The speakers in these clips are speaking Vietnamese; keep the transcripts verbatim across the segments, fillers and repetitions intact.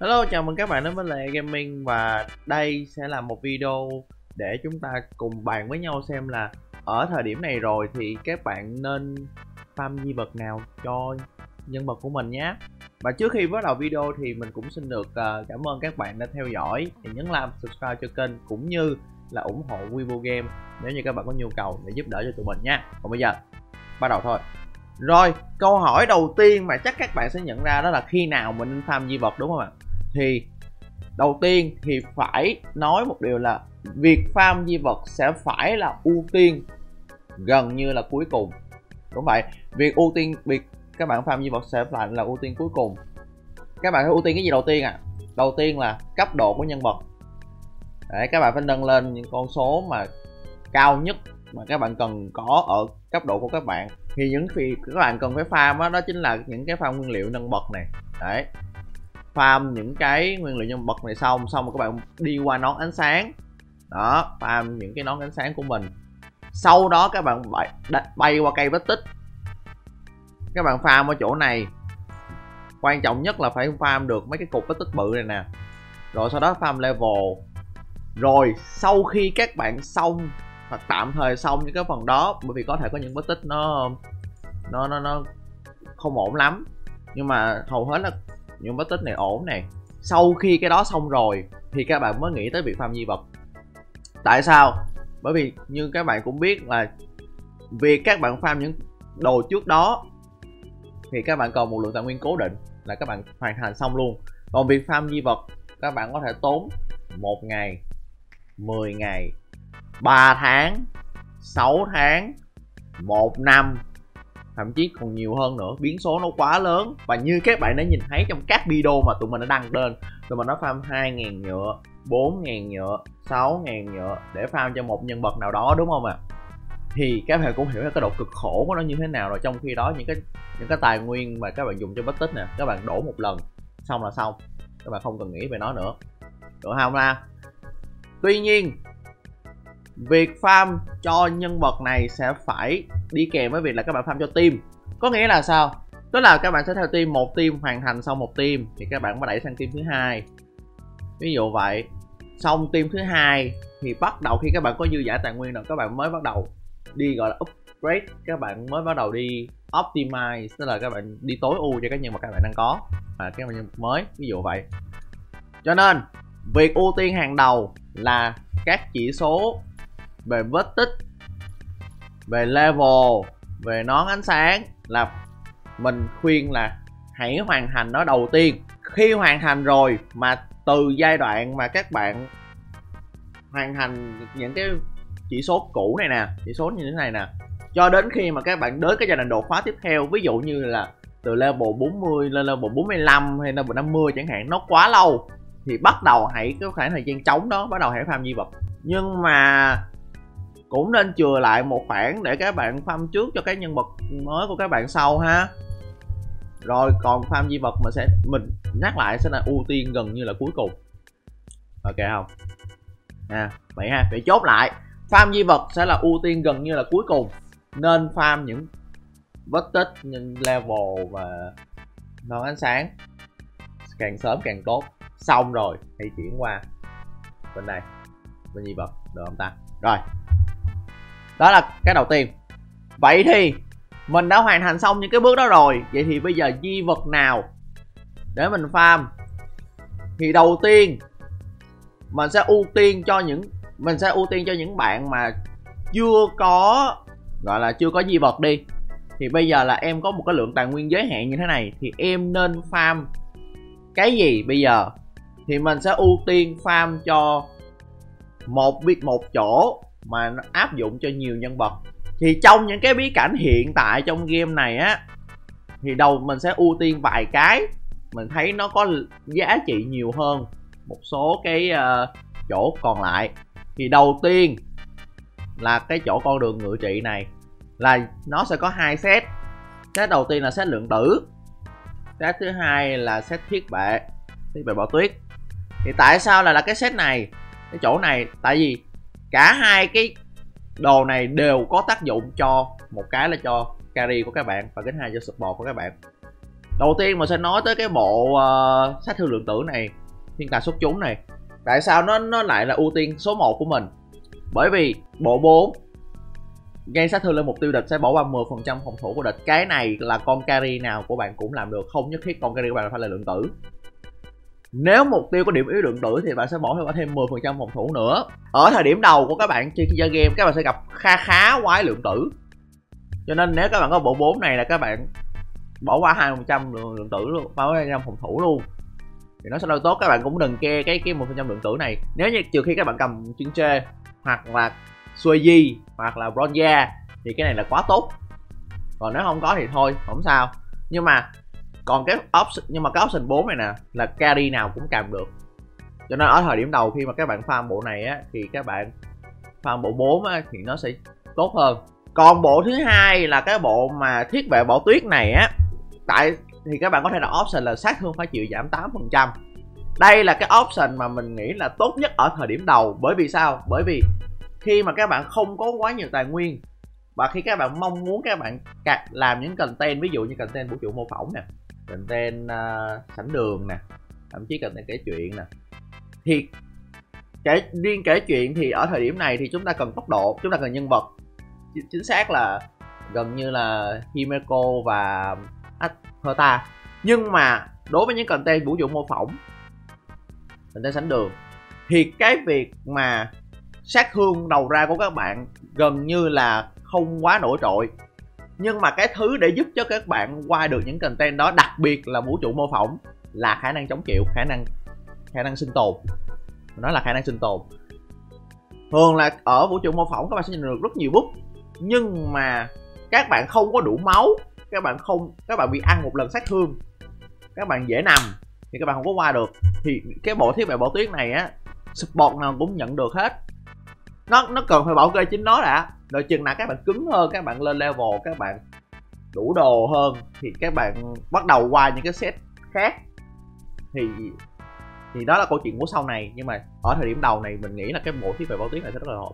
Hello, chào mừng các bạn đến với lê Gaming. Và đây sẽ là một video để chúng ta cùng bàn với nhau xem là ở thời điểm này rồi thì các bạn nên farm di vật nào cho nhân vật của mình nhé. Và trước khi bắt đầu video thì mình cũng xin được cảm ơn các bạn đã theo dõi, thì nhấn like, subscribe cho kênh cũng như là ủng hộ Wibu Game nếu như các bạn có nhu cầu để giúp đỡ cho tụi mình nha. Còn bây giờ bắt đầu thôi. Rồi, câu hỏi đầu tiên mà chắc các bạn sẽ nhận ra đó là khi nào mình nên farm di vật, đúng không ạ? Thì đầu tiên thì phải nói một điều là việc farm di vật sẽ phải là ưu tiên gần như là cuối cùng. Đúng vậy, việc ưu tiên việc các bạn farm di vật sẽ phải là ưu tiên cuối cùng. Các bạn phải ưu tiên cái gì đầu tiên ạ? À? Đầu tiên là cấp độ của nhân vật. Để các bạn phải nâng lên những con số mà cao nhất mà các bạn cần có ở cấp độ của các bạn. Thì những khi các bạn cần phải farm đó, đó chính là những cái farm nguyên liệu nâng bậc này. Đấy, farm những cái nguyên liệu nhân bậc này xong xong rồi các bạn đi qua nón ánh sáng đó, farm những cái nón ánh sáng của mình, sau đó các bạn bay, bay qua cây vết tích, các bạn farm ở chỗ này. Quan trọng nhất là phải farm được mấy cái cục vết tích bự này nè, rồi sau đó farm level. Rồi sau khi các bạn xong hoặc tạm thời xong những cái phần đó, bởi vì có thể có những vết tích nó nó nó nó không ổn lắm, nhưng mà hầu hết là những vết tích này ổn này. Sau khi cái đó xong rồi thì các bạn mới nghĩ tới việc farm di vật. Tại sao? Bởi vì như các bạn cũng biết là việc các bạn farm những đồ trước đó thì các bạn còn một lượng tài nguyên cố định là các bạn hoàn thành xong luôn. Còn việc farm di vật các bạn có thể tốn một ngày, mười ngày, ba tháng, sáu tháng, một năm, thậm chí còn nhiều hơn nữa. Biến số nó quá lớn. Và như các bạn đã nhìn thấy trong các video mà tụi mình đã đăng lên, tụi mình đã farm hai nghìn nhựa, bốn nghìn nhựa, sáu nghìn nhựa để farm cho một nhân vật nào đó, đúng không ạ? À? Thì các bạn cũng hiểu cái độ cực khổ của nó như thế nào rồi. Trong khi đó những cái những cái tài nguyên mà các bạn dùng cho bất tích nè, các bạn đổ một lần xong là xong, các bạn không cần nghĩ về nó nữa, được không ra? Tuy nhiên việc farm cho nhân vật này sẽ phải đi kèm với việc là các bạn farm cho team. Có nghĩa là sao? Tức là các bạn sẽ theo team, một team hoàn thành xong một team thì các bạn mới đẩy sang team thứ hai, ví dụ vậy. Xong team thứ hai thì bắt đầu khi các bạn có dư giả tài nguyên rồi các bạn mới bắt đầu đi gọi là upgrade, các bạn mới bắt đầu đi optimize, tức là các bạn đi tối ưu cho các nhân vật các bạn đang có và các nhân vật mới, ví dụ vậy. Cho nên việc ưu tiên hàng đầu là các chỉ số về vết tích, về level, về nón ánh sáng là mình khuyên là hãy hoàn thành nó đầu tiên. Khi hoàn thành rồi mà từ giai đoạn mà các bạn hoàn thành những cái chỉ số cũ này nè, chỉ số như thế này nè, cho đến khi mà các bạn đến cái giai đoạn đột phá tiếp theo, ví dụ như là từ level bốn mươi lên level bốn mươi lăm hay level năm mươi chẳng hạn, nó quá lâu, thì bắt đầu hãy cái khoảng thời gian trống đó bắt đầu hãy farm di vật. Nhưng mà cũng nên chừa lại một khoảng để các bạn farm trước cho cái nhân vật mới của các bạn sau ha. Rồi còn farm di vật mình sẽ mình nhắc lại sẽ là ưu tiên gần như là cuối cùng. Ok không? À, vậy ha, vậy chốt lại, farm di vật sẽ là ưu tiên gần như là cuối cùng. Nên farm những vết tích, những level và nón ánh sáng càng sớm càng tốt. Xong rồi hãy chuyển qua bên này, bên di vật, được không ta? Rồi, đó là cái đầu tiên. Vậy thì mình đã hoàn thành xong những cái bước đó rồi, vậy thì bây giờ di vật nào để mình farm? Thì đầu tiên mình sẽ ưu tiên cho những mình sẽ ưu tiên cho những bạn mà chưa có, gọi là chưa có di vật đi. Thì bây giờ là em có một cái lượng tài nguyên giới hạn như thế này thì em nên farm cái gì bây giờ? Thì mình sẽ ưu tiên farm cho một một chỗ mà nó áp dụng cho nhiều nhân vật. Thì trong những cái bí cảnh hiện tại trong game này á, thì đầu mình sẽ ưu tiên vài cái mình thấy nó có giá trị nhiều hơn một số cái uh, chỗ còn lại. Thì đầu tiên là cái chỗ con đường ngự trị này, là nó sẽ có hai set. Set đầu tiên là set lượng tử, set thứ hai là set thiết bệ, thiết bệ bỏ tuyết. Thì tại sao lại là cái set này, cái chỗ này? Tại vì cả hai cái đồ này đều có tác dụng cho, một cái là cho carry của các bạn và cái hai cho support của các bạn. Đầu tiên mình sẽ nói tới cái bộ uh, sát thương lượng tử này, thiên tài xuất chúng này. Tại sao nó nó lại là ưu tiên số một của mình? Bởi vì bộ bốn gây sát thương lên mục tiêu địch sẽ bỏ qua mười phần trăm phòng thủ của địch. Cái này là con carry nào của bạn cũng làm được, không nhất thiết con carry của bạn phải là lượng tử. Nếu mục tiêu có điểm yếu lượng tử thì bạn sẽ bỏ thêm mười phần trăm phòng thủ nữa. Ở thời điểm đầu của các bạn chơi game, các bạn sẽ gặp khá khá quái lượng tử. Cho nên nếu các bạn có bộ bốn này là các bạn bỏ qua hai phần trăm lượng tử luôn, bỏ qua hai phần trăm phòng thủ luôn thì nó sẽ đôi tốt. Các bạn cũng đừng ke cái cái một phần trăm lượng tử này, nếu như trừ khi các bạn cầm chuyên tre hoặc là Sueji hoặc là Bronza thì cái này là quá tốt, còn nếu không có thì thôi không sao. Nhưng mà còn cái option, nhưng mà cái option bốn này nè là carry nào cũng cầm được, cho nên ở thời điểm đầu khi mà các bạn farm bộ này á, thì các bạn farm bộ bốn á, thì nó sẽ tốt hơn. Còn bộ thứ hai là cái bộ mà thiết vệ bỏ tuyết này á, tại thì các bạn có thể là option là sát thương phải chịu giảm tám phần trăm. Đây là cái option mà mình nghĩ là tốt nhất ở thời điểm đầu. Bởi vì sao? Bởi vì khi mà các bạn không có quá nhiều tài nguyên và khi các bạn mong muốn các bạn làm những content, ví dụ như content vũ trụ mô phỏng nè, content uh, sảnh đường nè, thậm chí content kể chuyện nè, thì kể, riêng kể chuyện thì ở thời điểm này thì chúng ta cần tốc độ, chúng ta cần nhân vật. Chính xác là gần như là Himeko và ta. Nhưng mà đối với những content vũ trụ mô phỏng, content sánh đường thì cái việc mà sát thương đầu ra của các bạn gần như là không quá nổi trội. Nhưng mà cái thứ để giúp cho các bạn qua được những content đó, đặc biệt là vũ trụ mô phỏng, là khả năng chống chịu, khả năng khả năng sinh tồn. Nó là khả năng sinh tồn. Thường là ở vũ trụ mô phỏng các bạn sẽ nhận được rất nhiều búp, nhưng mà các bạn không có đủ máu, các bạn không các bạn bị ăn một lần sát thương, các bạn dễ nằm thì các bạn không có qua được. Thì cái bộ thiết bị bỏ tuyết này á, support nào cũng nhận được hết. Nó nó cần phải bảo kê chính nó đã, rồi chừng nào các bạn cứng hơn, các bạn lên level, các bạn đủ đồ hơn thì các bạn bắt đầu qua những cái set khác. Thì thì đó là câu chuyện của sau này, nhưng mà ở thời điểm đầu này mình nghĩ là cái bộ thiết bị bảo tuyết này sẽ rất là hợp.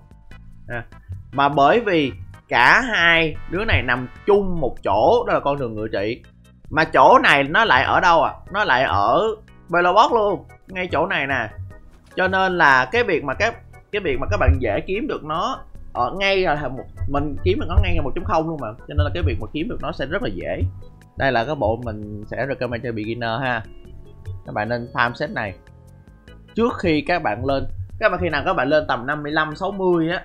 À, mà bởi vì cả hai đứa này nằm chung một chỗ, đó là con đường ngự trị. Mà chỗ này nó lại ở đâu à? Nó lại ở Belobog luôn, ngay chỗ này nè. Cho nên là cái việc mà các cái việc mà các bạn dễ kiếm được nó ở ngay là một mình kiếm được nó ngay là một chấm không luôn mà. Cho nên là cái việc mà kiếm được nó sẽ rất là dễ. Đây là cái bộ mình sẽ recommend cho beginner ha. Các bạn nên farm set này trước khi các bạn lên. Các bạn khi nào các bạn lên tầm năm mươi lăm sáu mươi á,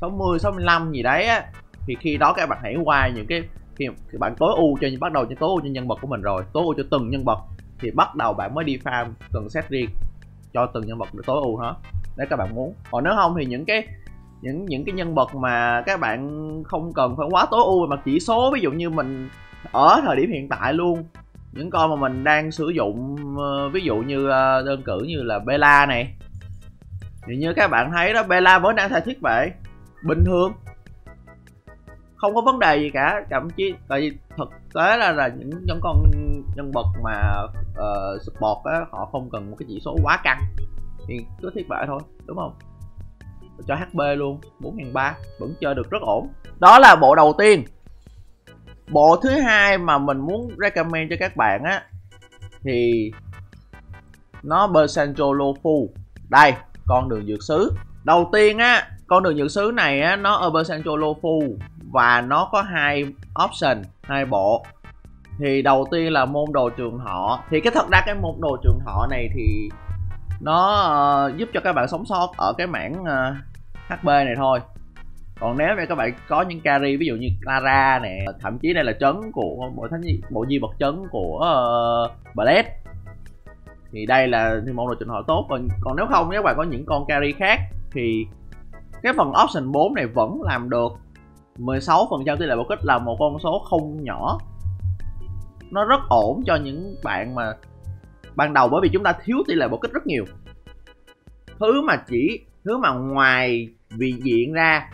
sáu mươi sáu mươi lăm gì đấy á, thì khi đó các bạn hãy qua những cái thì bạn tối ưu cho bắt đầu cho tối ưu cho nhân vật của mình rồi, tối ưu cho từng nhân vật thì bắt đầu bạn mới đi farm từng set riêng cho từng nhân vật để tối ưu hết. Nếu các bạn muốn. Còn nếu không thì những cái những những cái nhân vật mà các bạn không cần phải quá tối ưu mà chỉ số, ví dụ như mình ở thời điểm hiện tại luôn, những con mà mình đang sử dụng, ví dụ như đơn cử như là Bella này. Thì như các bạn thấy đó, Bella vẫn đang thay thiết vệ bình thường, không có vấn đề gì cả. Thậm chí tại vì thực tế là, là những, những con nhân vật mà uh, support á, họ không cần một cái chỉ số quá căng thì cứ thiết bại thôi, đúng không? Cho hát pê luôn, bốn nghìn ba trăm vẫn chơi được rất ổn. Đó là bộ đầu tiên. Bộ thứ hai mà mình muốn recommend cho các bạn á thì nó Bersanjo Lofu. Đây, con đường dược sứ. Đầu tiên á, con đường dược sứ này á, nó ở Bersanjo Lofu và nó có hai option, hai bộ. Thì đầu tiên là môn đồ trường họ. Thì cái thật ra cái môn đồ trường họ này thì nó uh, giúp cho các bạn sống sót ở cái mảng uh, hát pê này thôi. Còn nếu mà các bạn có những carry ví dụ như Clara nè, thậm chí đây là trấn của bộ thánh bộ di vật trấn của uh, Blade. Thì đây là thì môn đồ trường họ tốt. Còn còn nếu không, nếu các bạn có những con carry khác thì cái phần option bốn này vẫn làm được. Mười sáu phần trăm tỷ lệ bổ kích là một con số không nhỏ, nó rất ổn cho những bạn mà ban đầu, bởi vì chúng ta thiếu tỷ lệ bổ kích rất nhiều. Thứ mà chỉ thứ mà ngoài vị diện ra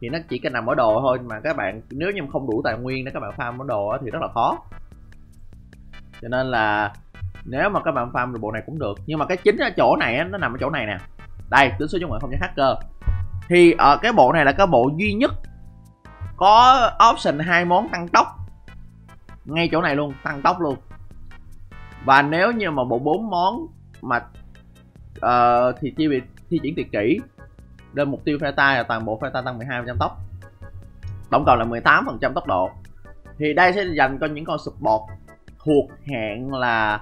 thì nó chỉ cần nằm ở đồ thôi, mà các bạn nếu như không đủ tài nguyên để các bạn farm ở đồ thì rất là khó. Cho nên là nếu mà các bạn farm được bộ này cũng được, nhưng mà cái chính ở chỗ này nó nằm ở chỗ này nè. Đây, tính số chung là không cho hacker. Thì ở cái bộ này là cái bộ duy nhất có option hai món tăng tốc ngay chỗ này luôn, tăng tốc luôn. Và nếu như mà bộ bốn món mà uh, thì chi bị thi triển tuyệt kỹ đơn mục tiêu phe tay là toàn bộ phe tay tăng mười hai phần trăm tốc, tổng cộng là mười tám phần trăm tốc độ. Thì đây sẽ dành cho những con support thuộc hạng là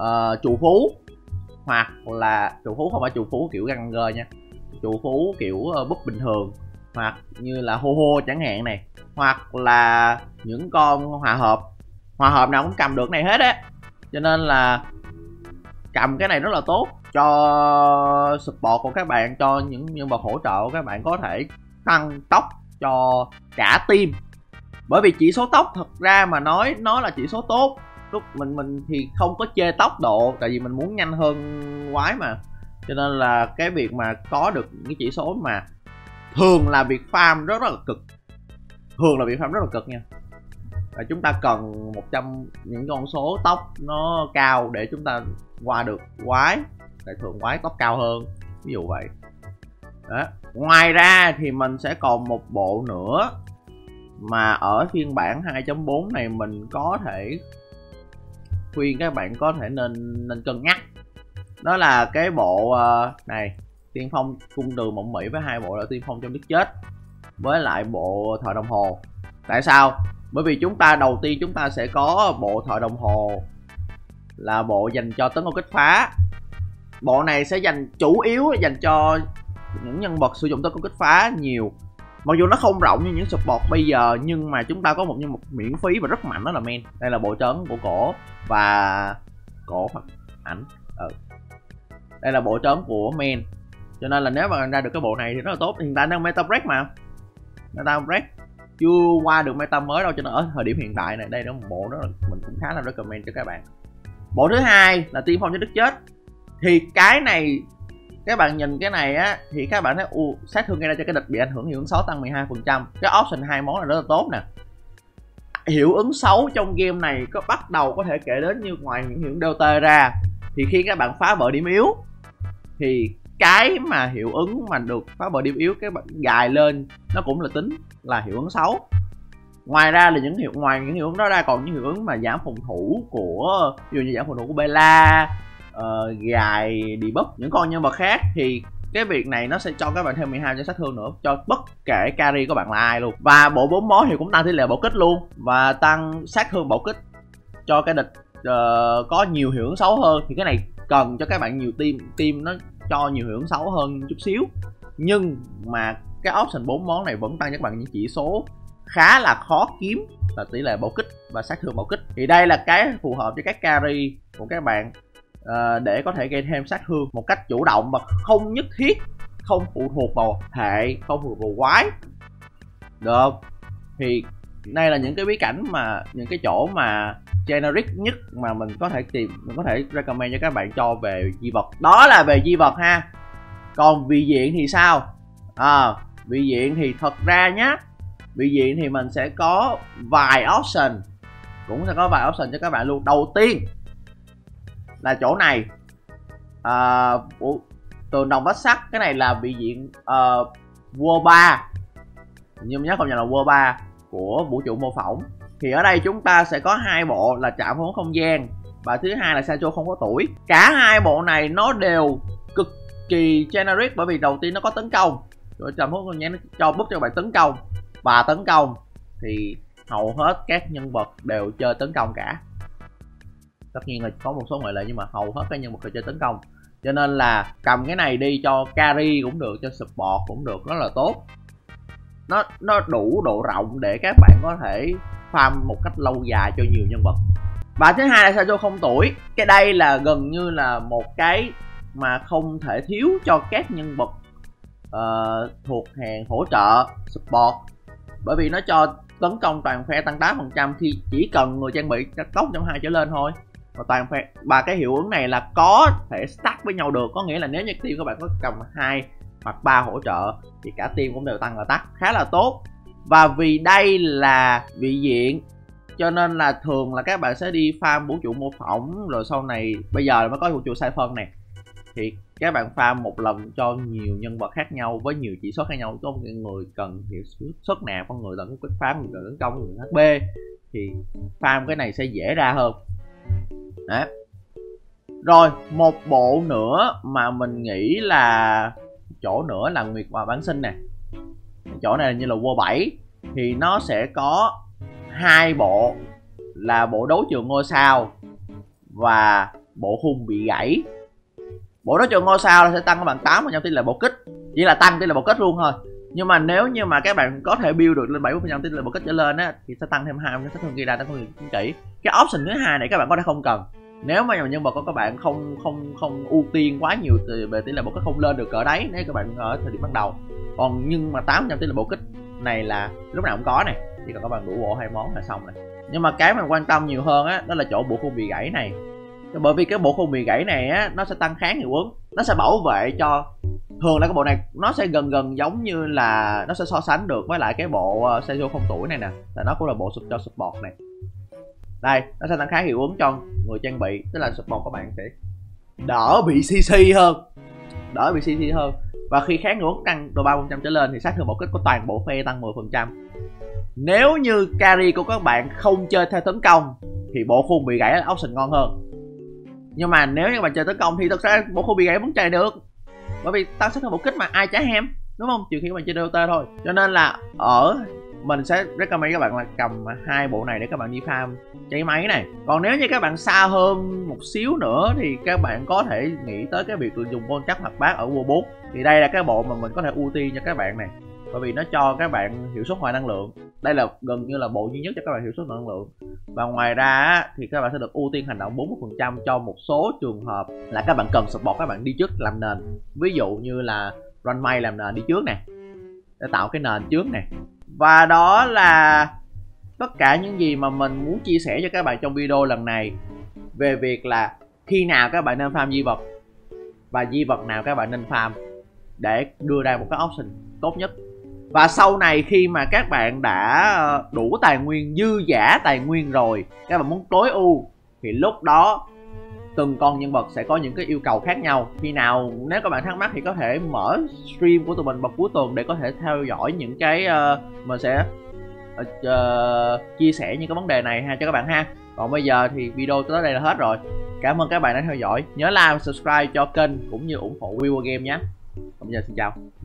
uh, trụ phú, hoặc là trụ phú không phải trụ phú kiểu ganger nha, trụ phú kiểu uh, búp bình thường, hoặc như là hô hô chẳng hạn này, hoặc là những con hòa hợp. Hòa hợp nào cũng cầm được này hết á, cho nên là cầm cái này rất là tốt cho support của các bạn, cho những nhân vật hỗ trợ của các bạn có thể tăng tốc cho cả team. Bởi vì chỉ số tốc thật ra mà nói nó là chỉ số tốt, lúc mình mình thì không có chê tốc độ, tại vì mình muốn nhanh hơn quái mà. Cho nên là cái việc mà có được những chỉ số mà thường là việc farm rất, rất là cực, thường là việc farm rất là cực nha. Và chúng ta cần một trăm những con số tốc nó cao để chúng ta qua được quái, tại thường quái tốc cao hơn, ví dụ vậy. Đó. Ngoài ra thì mình sẽ còn một bộ nữa mà ở phiên bản hai chấm bốn này mình có thể khuyên các bạn có thể nên nên cân nhắc. Đó là cái bộ uh, này, Tiên Phong Cung Đường Mộng Mỹ, với hai bộ là Tiên Phong Trong Nước Chết với lại bộ Thợ Đồng Hồ. Tại sao? Bởi vì chúng ta đầu tiên chúng ta sẽ có bộ Thợ Đồng Hồ là bộ dành cho tấn công kích phá. Bộ này sẽ dành chủ yếu dành cho những nhân vật sử dụng tấn công kích phá nhiều. Mặc dù nó không rộng như những support bây giờ, nhưng mà chúng ta có một nhân vật miễn phí và rất mạnh, đó là Men. Đây là bộ trấn của cổ và cổ hoặc ảnh. Ừ. Đây là bộ trấn của Men. Cho nên là nếu mà ra được cái bộ này thì rất là tốt. Hiện tại đang meta break mà, meta break chưa qua được meta mới đâu, cho nên ở thời điểm hiện tại này đây là một bộ đó mình cũng khá là recommend cho các bạn. Bộ thứ hai là Tiên Phong Cho Đức Chết. Thì cái này các bạn nhìn cái này á thì các bạn thấy u sát thương gây ra cho cái địch bị ảnh hưởng hiệu ứng xấu tăng mười hai phần trăm. Cái option hai món này rất là tốt nè. Hiệu ứng xấu trong game này có bắt đầu có thể kể đến, như ngoài những hiệu ứng đê ô tê ra thì khi các bạn phá vỡ điểm yếu thì cái mà hiệu ứng mà được phá vỡ điểm yếu các bạn gài lên nó cũng là tính là hiệu ứng xấu. Ngoài ra là những hiệu ngoài những hiệu ứng đó ra còn những hiệu ứng mà giảm phòng thủ của, ví dụ như giảm phòng thủ của Bella, uh, gài debuff những con nhân vật khác, thì cái việc này nó sẽ cho các bạn thêm mười hai cho sát thương nữa cho bất kể carry của bạn là ai luôn. Và bộ bốn món thì cũng tăng tỷ lệ bạo kích luôn và tăng sát thương bạo kích cho cái địch uh, có nhiều hiệu ứng xấu hơn. Thì cái này cần cho các bạn nhiều team team nó cho nhiều hiệu ứng xấu hơn chút xíu, nhưng mà cái option bốn món này vẫn tăng cho các bạn những chỉ số khá là khó kiếm là tỷ lệ bạo kích và sát thương bạo kích. Thì đây là cái phù hợp cho các carry của các bạn uh, để có thể gây thêm sát thương một cách chủ động mà không nhất thiết, không phụ thuộc vào hệ, không phụ thuộc vào quái được. Thì đây là những cái bí cảnh mà những cái chỗ mà generic nhất mà mình có thể tìm, mình có thể recommend cho các bạn cho về di vật. Đó là về di vật ha. Còn vị diện thì sao? À, vị diện thì thật ra nhá, vị diện thì mình sẽ có vài option, cũng sẽ có vài option cho các bạn luôn. Đầu tiên là chỗ này, à, tường đồng vách sắt. Cái này là vị diện uh, World ba, nhưng nhớ không nhầm là World ba của vũ trụ mô phỏng. Thì ở đây chúng ta sẽ có hai bộ là Trạm Hỗn Không Gian và thứ hai là Sancho Không Có Tuổi. Cả hai bộ này nó đều cực kỳ generic, bởi vì đầu tiên nó có tấn công. Rồi Trạm Hỗn Không Gian nó cho bút cho bạn tấn công, và tấn công thì hầu hết các nhân vật đều chơi tấn công cả. Tất nhiên là có một số ngoại lệ, nhưng mà hầu hết các nhân vật đều chơi tấn công. Cho nên là cầm cái này đi cho carry cũng được, cho support cũng được, rất là tốt. Nó, nó đủ độ rộng để các bạn có thể farm một cách lâu dài cho nhiều nhân vật. Và thứ hai là Sancho Không Tuổi. Cái đây là gần như là một cái mà không thể thiếu cho các nhân vật uh, thuộc hàng hỗ trợ support, bởi vì nó cho tấn công toàn phe tăng tám phần trăm khi chỉ cần người trang bị tốc trong hai trở lên thôi. Và toàn phe, và cái hiệu ứng này là có thể stack với nhau được, có nghĩa là nếu như team các bạn có cầm hai hoặc ba hỗ trợ thì cả team cũng đều tăng attack, khá là tốt. Và vì đây là vị diện cho nên là thường là các bạn sẽ đi farm vũ trụ mô phỏng, rồi sau này bây giờ mới có vũ trụ sai phân này, thì các bạn farm một lần cho nhiều nhân vật khác nhau với nhiều chỉ số khác nhau. Có một người cần hiệu suất nè, con người cần kích phá, người cần tấn công, người hát bê, thì farm cái này sẽ dễ ra hơn. Đấy. Rồi một bộ nữa mà mình nghĩ là chỗ nữa là Nguyệt Hòa Bán Sinh nè. Chỗ này như là World bảy thì nó sẽ có hai bộ là bộ đấu trường ngôi sao và bộ khung bị gãy. Bộ đấu trường ngôi sao sẽ tăng các bạn tám phần trăm tỷ lệ bạo kích, chỉ là tăng tỷ lệ bạo kích luôn thôi. Nhưng mà nếu như mà các bạn có thể build được lên bảy mươi phần trăm tỷ lệ bạo kích trở lên á thì sẽ tăng thêm hai cái sát thương, ghi ra tăng thêm kỹ. Cái option thứ hai này các bạn có thể không cần. Nếu mà nhân vật của các bạn không không không ưu tiên quá nhiều về tỷ lệ bạo kích, không lên được cỡ đấy nếu các bạn ở thời điểm ban đầu. Còn nhưng mà tám phần trăm tỷ lệ bạo kích này là lúc nào cũng có này, chỉ cần các bạn đủ bộ hai món là xong này. Nhưng mà cái mình quan tâm nhiều hơn á đó là chỗ bộ khung bị gãy này. Bởi vì cái bộ khung bị gãy này á nó sẽ tăng kháng hiệu ứng, nó sẽ bảo vệ cho, thường là cái bộ này nó sẽ gần gần giống như là nó sẽ so sánh được với lại cái bộ Seiyu không tuổi này nè, là nó cũng là bộ sụp cho support này. Đây, nó sẽ tăng kháng hiệu ứng cho người trang bị, tức là support các bạn sẽ đỡ bị xê xê hơn, đỡ bị xê xê hơn. Và khi kháng hiệu ứng tăng từ ba mươi phần trăm trở lên thì sát thương bạo kích của toàn bộ phe tăng mười phần trăm. Nếu như carry của các bạn không chơi theo tấn công thì bộ khung bị gãy là option ngon hơn. Nhưng mà nếu như bạn chơi tấn công thì thật ra bộ khung bị gãy vẫn chơi được, bởi vì tăng sát thương bạo kích mà ai chả ham, đúng không? Trừ khi bạn chơi đê ô tê thôi. Cho nên là ở mình sẽ recommend các bạn là cầm hai bộ này để các bạn đi farm cháy máy này. Còn nếu như các bạn xa hơn một xíu nữa thì các bạn có thể nghĩ tới cái việc dùng con chắc hoặc bát ở World bốn. Thì đây là cái bộ mà mình có thể ưu tiên cho các bạn này, bởi vì nó cho các bạn hiệu suất hồi năng lượng. Đây là gần như là bộ duy nhất cho các bạn hiệu suất năng lượng. Và ngoài ra thì các bạn sẽ được ưu tiên hành động bốn mươi phần trăm cho một số trường hợp là các bạn cần support các bạn đi trước làm nền. Ví dụ như là Ranmai làm nền đi trước nè, để tạo cái nền trước nè. Và đó là tất cả những gì mà mình muốn chia sẻ cho các bạn trong video lần này về việc là khi nào các bạn nên farm di vật và di vật nào các bạn nên farm để đưa ra một cái option tốt nhất. Và sau này khi mà các bạn đã đủ tài nguyên, dư giả tài nguyên rồi, các bạn muốn tối ưu thì lúc đó từng con nhân vật sẽ có những cái yêu cầu khác nhau. Khi nào nếu các bạn thắc mắc thì có thể mở stream của tụi mình vào cuối tuần để có thể theo dõi những cái uh, mình sẽ uh, uh, chia sẻ những cái vấn đề này ha cho các bạn ha. Còn bây giờ thì video tới đây là hết rồi. Cảm ơn các bạn đã theo dõi. Nhớ like và subscribe cho kênh cũng như ủng hộ Wibu Game nhé. Còn bây giờ xin chào.